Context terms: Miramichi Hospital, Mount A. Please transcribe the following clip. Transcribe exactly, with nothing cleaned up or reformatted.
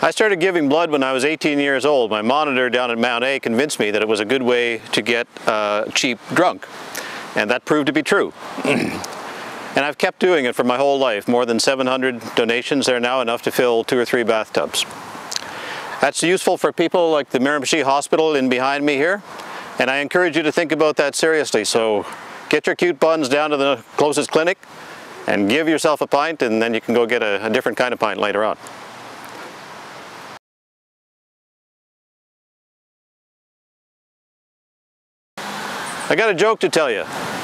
I started giving blood when I was eighteen years old. My monitor down at Mount A convinced me that it was a good way to get uh, cheap drunk, and that proved to be true. And I've kept doing it for my whole life. More than seven hundred donations. They're now enough to fill two or three bathtubs. That's useful for people like the Miramichi Hospital in behind me here, and I encourage you to think about that seriously. So get your cute buns down to the closest clinic and give yourself a pint, and then you can go get a, a different kind of pint later on. I got a joke to tell you.